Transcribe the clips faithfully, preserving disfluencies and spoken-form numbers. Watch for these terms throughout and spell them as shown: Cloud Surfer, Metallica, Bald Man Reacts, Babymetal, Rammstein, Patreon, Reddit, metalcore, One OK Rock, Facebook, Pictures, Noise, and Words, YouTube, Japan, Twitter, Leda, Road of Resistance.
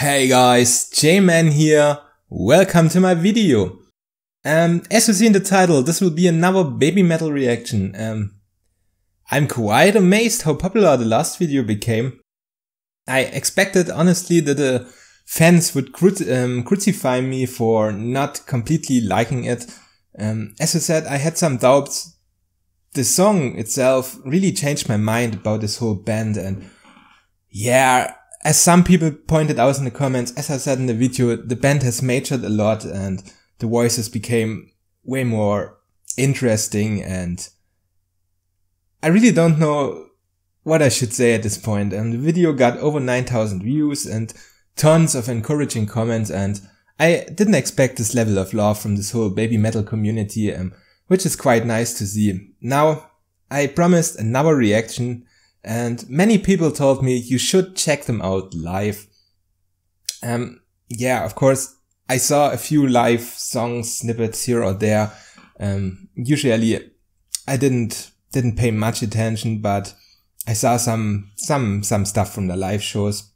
Hey guys, J-Man here, welcome to my video. Um, as you see in the title, this will be another Babymetal reaction. Um, I'm quite amazed how popular the last video became. I expected honestly that the fans would cru- um, crucify me for not completely liking it. Um, as I said, I had some doubts. The song itself really changed my mind about this whole band, and yeah, as some people pointed out in the comments, as I said in the video, the band has matured a lot and the voices became way more interesting, and I really don't know what I should say at this point. And um, the video got over nine thousand views and tons of encouraging comments, and I didn't expect this level of love from this whole Babymetal community, um, which is quite nice to see. Now, I promised another reaction, and many people told me you should check them out live. Um, yeah, of course, I saw a few live song snippets here or there. Um, usually I didn't, didn't pay much attention, but I saw some, some, some stuff from the live shows,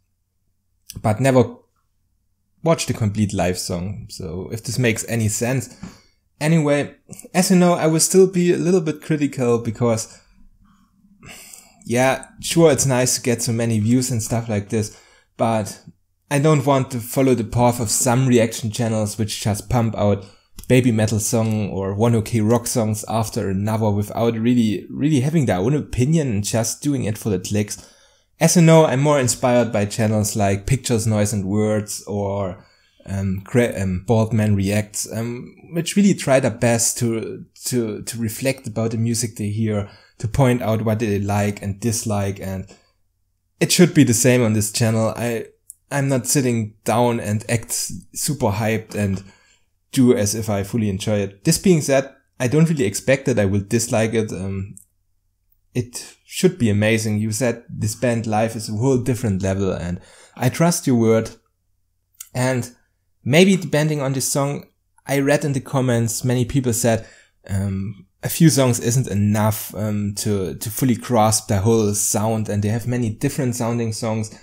but never watched the complete live song. So if this makes any sense. Anyway, as you know, I will still be a little bit critical because, yeah, sure, it's nice to get so many views and stuff like this, but I don't want to follow the path of some reaction channels which just pump out Babymetal song or one OK rock songs after another without really, really having their own opinion and just doing it for the clicks. As you know, I'm more inspired by channels like Pictures, Noise, and Words, or um, um Bald Man Reacts, um, which really try their best to, to, to reflect about the music they hear, to point out what they like and dislike, and it should be the same on this channel. I, I'm not sitting down and act super hyped and do as if I fully enjoy it. This being said, I don't really expect that I will dislike it. Um, it should be amazing. You said this band live is a whole different level, and I trust your word. And maybe depending on this song, I read in the comments, many people said, um, a few songs isn't enough um, to, to fully grasp the whole sound, and they have many different sounding songs.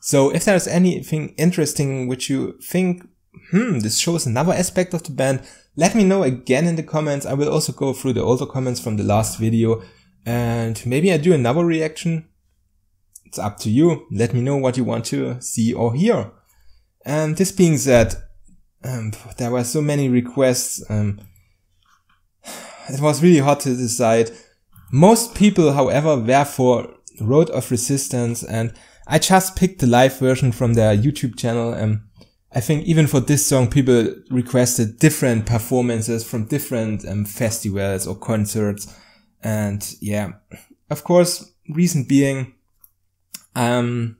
So if there's anything interesting which you think, hmm, this shows another aspect of the band, let me know again in the comments. I will also go through the older comments from the last video, and maybe I do another reaction. It's up to you. Let me know what you want to see or hear. And this being said, um, there were so many requests. Um, It was really hard to decide. Most people, however, were for Road of Resistance, and I just picked the live version from their YouTube channel. Um, I think even for this song, people requested different performances from different um, festivals or concerts. And yeah, of course, reason being, um,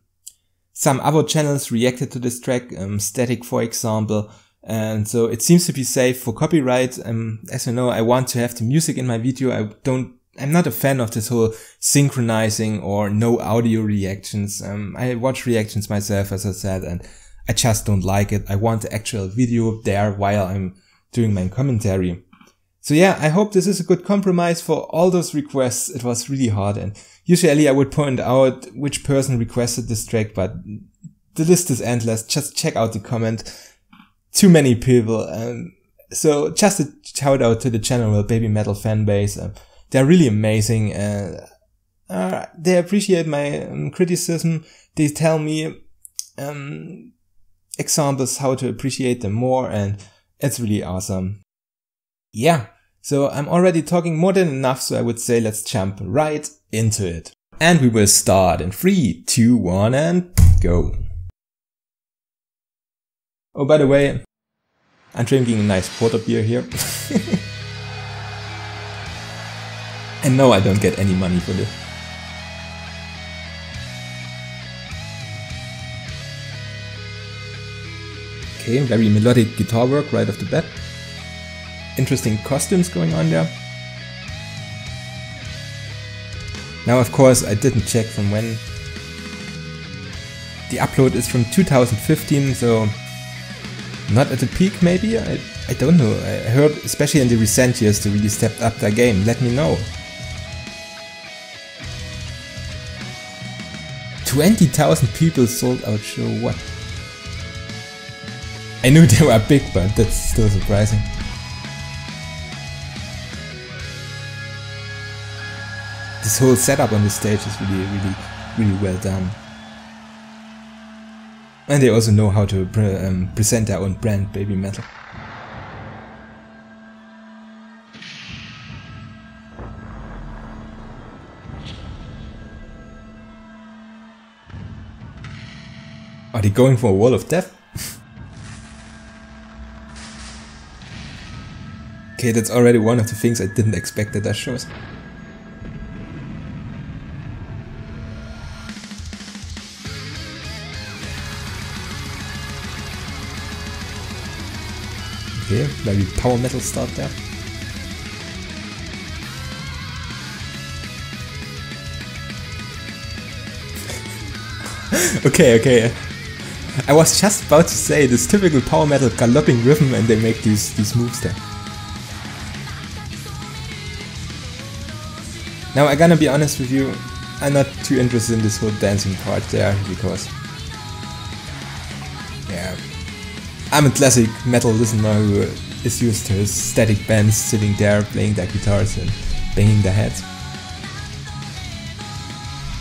some other channels reacted to this track, um, Static, for example. And so it seems to be safe for copyright. Um, as you know, I want to have the music in my video. I don't, I'm not a fan of this whole synchronizing or no audio reactions. Um, I watch reactions myself, as I said, and I just don't like it. I want the actual video there while I'm doing my commentary. So yeah, I hope this is a good compromise for all those requests. It was really hard, and usually I would point out which person requested this track, but the list is endless. Just check out the comment. Too many people. Um, so just a shout out to the general Babymetal fan base. Um, they're really amazing. Uh, uh, they appreciate my um, criticism. They tell me um, examples how to appreciate them more, and it's really awesome. Yeah, so I'm already talking more than enough, so I would say let's jump right into it. And we will start in three, two, one, and go. Oh, by the way, I'm drinking a nice porter beer here. And no, I don't get any money for this. Okay, very melodic guitar work right off the bat. Interesting costumes going on there. Now, of course, I didn't check from when. The upload is from two thousand fifteen, so not at the peak, maybe? I, I don't know. I heard, especially in the recent years, they really stepped up their game. Let me know. twenty thousand people sold out show, what? I knew they were big, but that's still surprising. This whole setup on the stage is really, really, really well done. And they also know how to pre um, present their own brand, Babymetal. Are they going for a wall of death? Okay, that's already one of the things I didn't expect that that shows. Okay, maybe power metal start there. okay, okay. I was just about to say this typical power metal galloping rhythm, and they make these these moves there. Now I'm gonna be honest with you, I'm not too interested in this whole dancing part there, because yeah, I'm a classic metal listener who is used to static bands sitting there playing their guitars and banging their heads,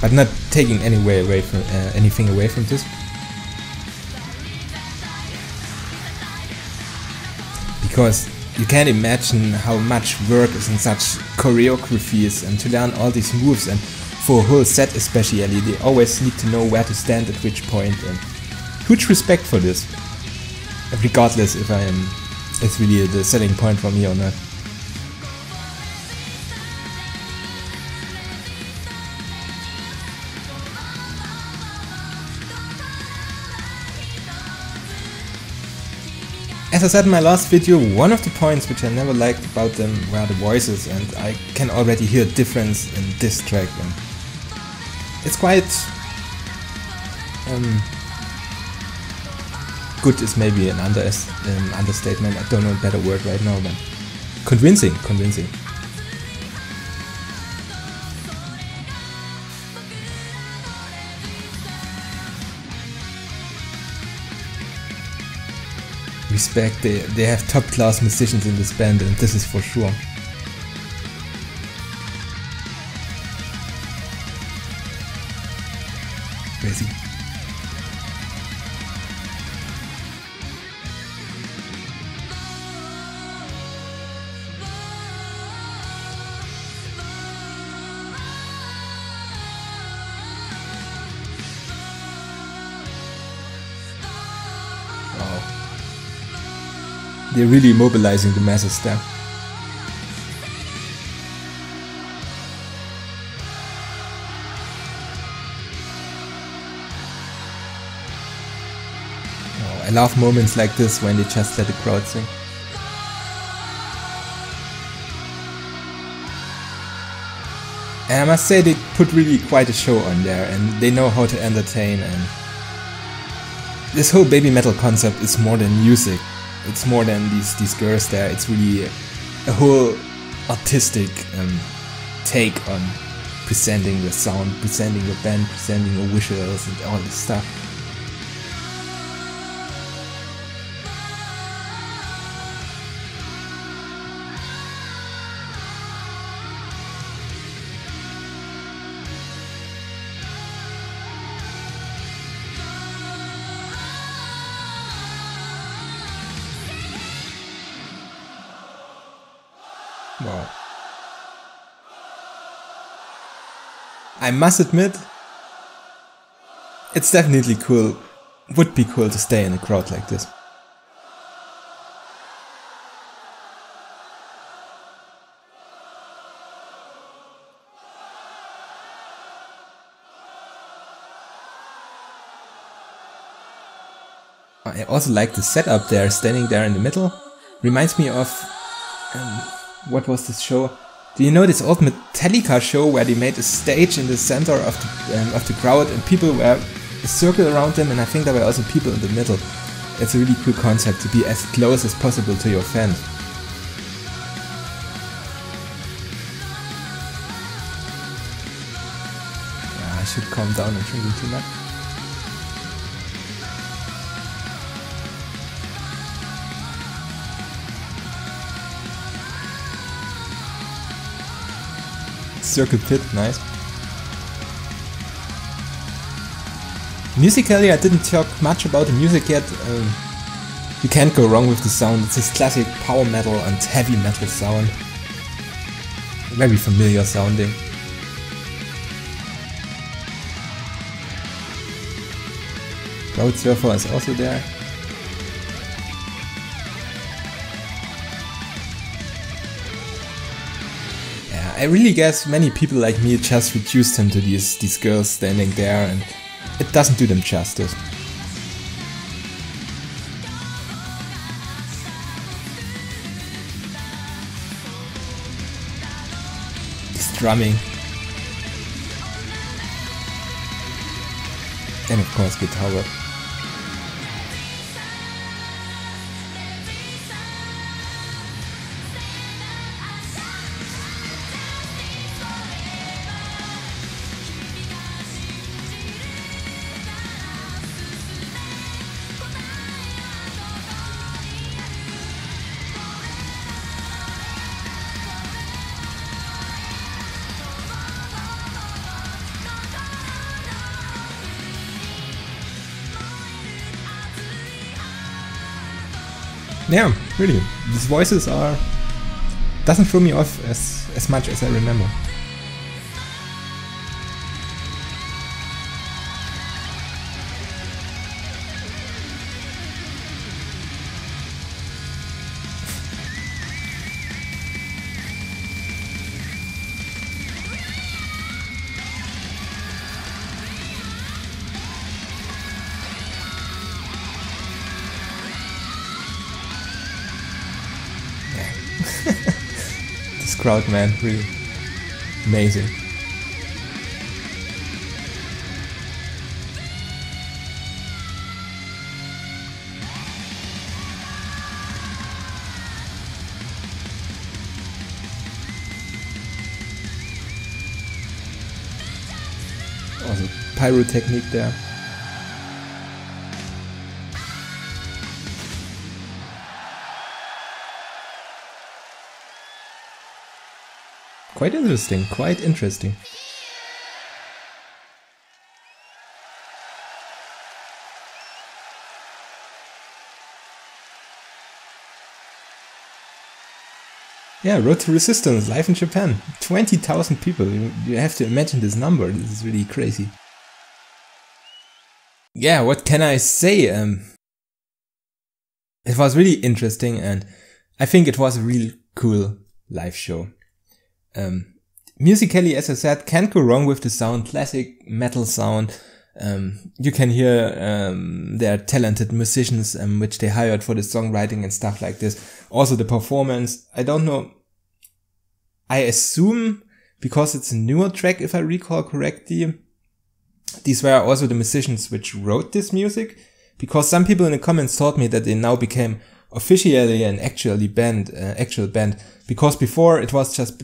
but not taking any way away from uh, anything away from this, because you can't imagine how much work is in such choreographies and to learn all these moves, and for a whole set especially, they always need to know where to stand at which point, and huge respect for this, regardless if I am, it's really the selling point for me or not. As I said in my last video, one of the points which I never liked about them were the voices, and I can already hear a difference in this track. And it's quite um, good is maybe an under, um, understatement, I don't know a better word right now, but convincing, convincing. Respect, they, they have top class musicians in this band, and this is for sure. Crazy. They're really mobilizing the masses there. Oh, I love moments like this when they just let the crowd sing. And I must say they put really quite a show on there, and they know how to entertain, and this whole Babymetal concept is more than music. It's more than these, these girls there, it's really a whole artistic um, take on presenting the sound, presenting the band, presenting the visuals and all this stuff. Wow. I must admit, it's definitely cool, would be cool to stay in a crowd like this. I also like the setup there, standing there in the middle, reminds me of... Um, what was this show? Do you know this old Metallica show where they made a stage in the center of the, um, of the crowd, and people were a circle around them, and I think there were also people in the middle. It's a really cool concept to be as close as possible to your fans. Yeah, I should calm down and drink too much. Circle Pit, nice. Musically, I didn't talk much about the music yet. Um, you can't go wrong with the sound. It's this classic power metal and heavy metal sound. Very familiar sounding. Cloud Surfer is also there. Yeah, I really guess many people like me just reduced him to these these girls standing there, and it doesn't do them justice. This drumming. And of course guitar work. Yeah, really. These voices are... doesn't throw me off as, as much as I remember. This crowd, man, really amazing. Also pyrotechnic there. Quite interesting, quite interesting. Yeah, Road to Resistance, live in Japan. twenty thousand people, you, you have to imagine this number, this is really crazy. Yeah, what can I say? Um, it was really interesting, and I think it was a real cool live show. Um, musically, as I said, can't go wrong with the sound, classic metal sound. Um, you can hear um, their talented musicians um, which they hired for the songwriting and stuff like this. Also the performance, I don't know, I assume, because it's a newer track if I recall correctly, these were also the musicians which wrote this music, because some people in the comments told me that they now became officially an actually band, uh, actual band, because before it was just...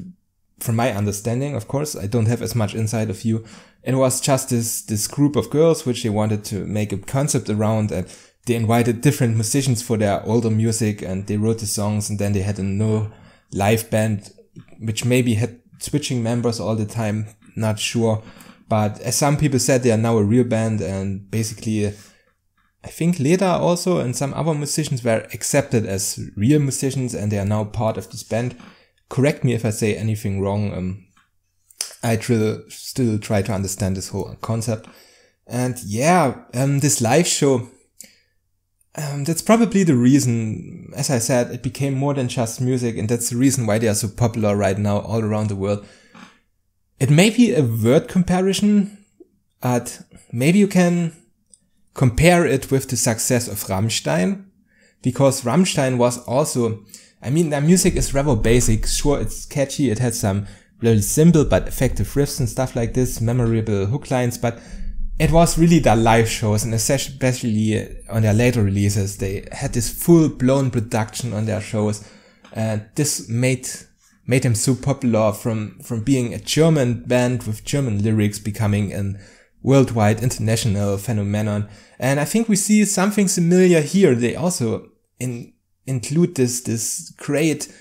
From my understanding, of course, I don't have as much insight of you. It was just this, this group of girls which they wanted to make a concept around, and they invited different musicians for their older music and they wrote the songs, and then they had a no live band, which maybe had switching members all the time, not sure. But as some people said, they are now a real band, and basically I think Leda also and some other musicians were accepted as real musicians, and they are now part of this band. Correct me if I say anything wrong. Um, I tr still try to understand this whole concept. And yeah, um, this live show, um, that's probably the reason, as I said, it became more than just music, and that's the reason why they are so popular right now all around the world. It may be a word comparison, but maybe you can compare it with the success of Rammstein, because Rammstein was also... I mean, their music is rather basic. Sure, it's catchy, it has some really simple but effective riffs and stuff like this, memorable hook lines, but it was really their live shows, and especially on their later releases, they had this full-blown production on their shows, and this made made them so popular, from, from being a German band with German lyrics becoming an worldwide international phenomenon. And I think we see something similar here. They also in include this, this great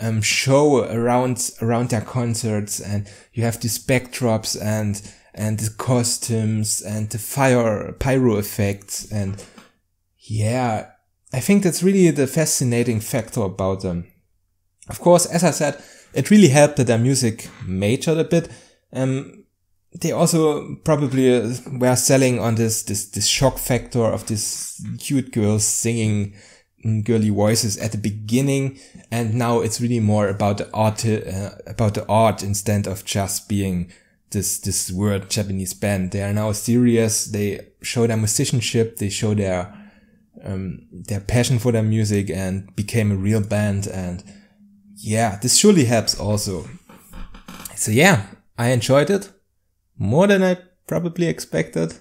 um, show around around their concerts, and you have these backdrops and and the costumes and the fire pyro effects, and yeah, I think that's really the fascinating factor about them. Of course, as I said, it really helped that their music matured a bit. Um, they also probably were selling on this this this shock factor of these cute girls singing girly voices at the beginning, and now it's really more about the art uh, about the art instead of just being this this weird Japanese band. They are now serious. They show their musicianship. They show their um, their passion for their music and became a real band. And yeah, this surely helps also. So yeah, I enjoyed it more than I probably expected,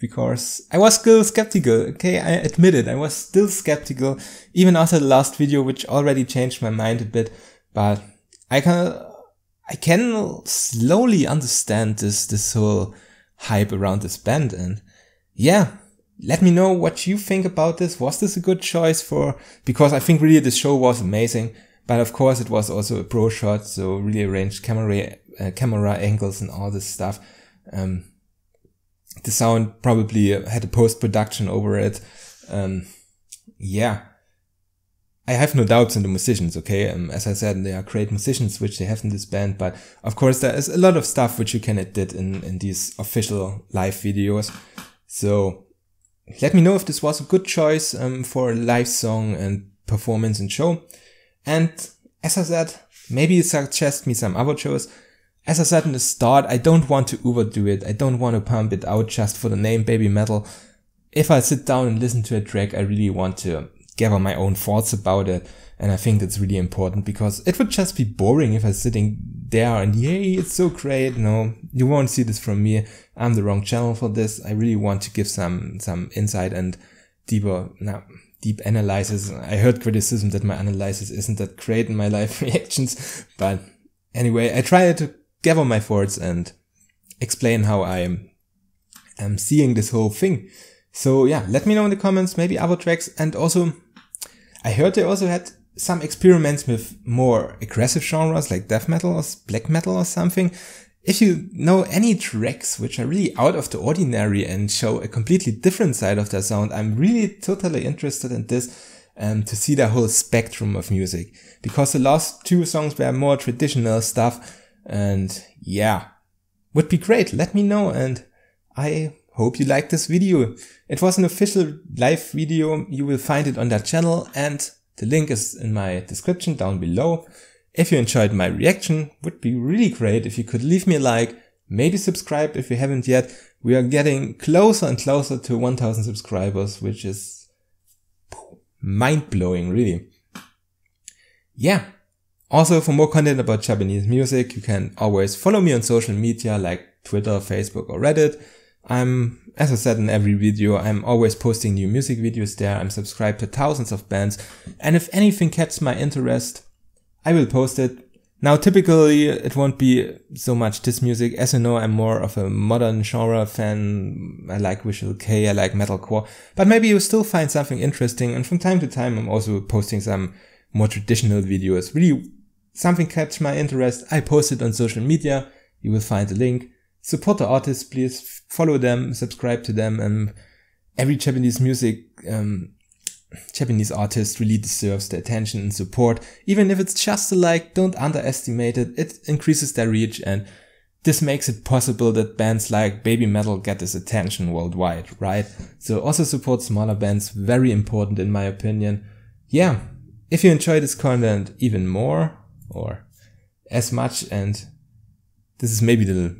because I was still skeptical. Okay, I admit it, I was still skeptical even after the last video, which already changed my mind a bit, but I can I can slowly understand this this whole hype around this band. And yeah, let me know what you think about this. Was this a good choice for, because I think really this show was amazing, but of course it was also a pro shot, so really arranged camera uh, camera angles and all this stuff. Um, The sound probably had a post-production over it. Um, yeah. I have no doubts in the musicians, okay? Um, as I said, they are great musicians, which they have in this band, but of course there is a lot of stuff which you can edit in, in these official live videos. So let me know if this was a good choice um, for a live song and performance and show. And as I said, maybe suggest me some other shows. As I said in the start, I don't want to overdo it. I don't want to pump it out just for the name Babymetal. If I sit down and listen to a track, I really want to gather my own thoughts about it. And I think that's really important, because it would just be boring if I was sitting there and yay, it's so great. No, you won't see this from me. I'm the wrong channel for this. I really want to give some, some insight and deeper, no, deep analysis. I heard criticism that my analysis isn't that great in my live reactions, but anyway, I try to gather my thoughts and explain how I am seeing this whole thing. So yeah, let me know in the comments, maybe other tracks. And also, I heard they also had some experiments with more aggressive genres like death metal or black metal or something. If you know any tracks which are really out of the ordinary and show a completely different side of their sound, I'm really totally interested in this. And to see the whole spectrum of music, because the last two songs were more traditional stuff. And yeah, would be great. Let me know. And I hope you liked this video. It was an official live video. You will find it on that channel, and the link is in my description down below. If you enjoyed my reaction, would be really great if you could leave me a like, maybe subscribe if you haven't yet. We are getting closer and closer to one thousand subscribers, which is mind blowing, really. Yeah. Also, for more content about Japanese music, you can always follow me on social media like Twitter, Facebook or Reddit. I'm, as I said in every video, I'm always posting new music videos there. I'm subscribed to thousands of bands, and if anything catches my interest, I will post it. Now, typically, it won't be so much this music. As you know, I'm more of a modern genre fan. I like Visual K, I like metalcore, but maybe you'll still find something interesting, and from time to time I'm also posting some more traditional videos. Really, something catch my interest, I post it on social media. You will find the link. Support the artists, please follow them, subscribe to them. And every Japanese music, um, Japanese artist really deserves the attention and support. Even if it's just a like, don't underestimate it. It increases their reach, and this makes it possible that bands like Babymetal get this attention worldwide, right? So also support smaller bands, very important in my opinion. Yeah, if you enjoy this content even more, or as much, and this is maybe the,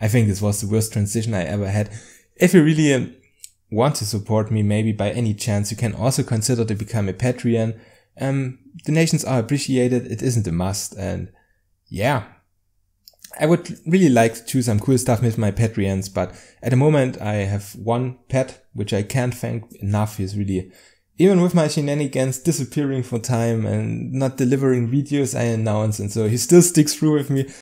I think this was the worst transition I ever had. If you really um, want to support me, maybe by any chance, you can also consider to become a Patreon. Um, donations are appreciated, it isn't a must, and yeah. I would really like to do some cool stuff with my Patreons, but at the moment I have one pet, which I can't thank enough. He's really, even with my shenanigans, disappearing for time and not delivering videos I announce, and so he still sticks through with me.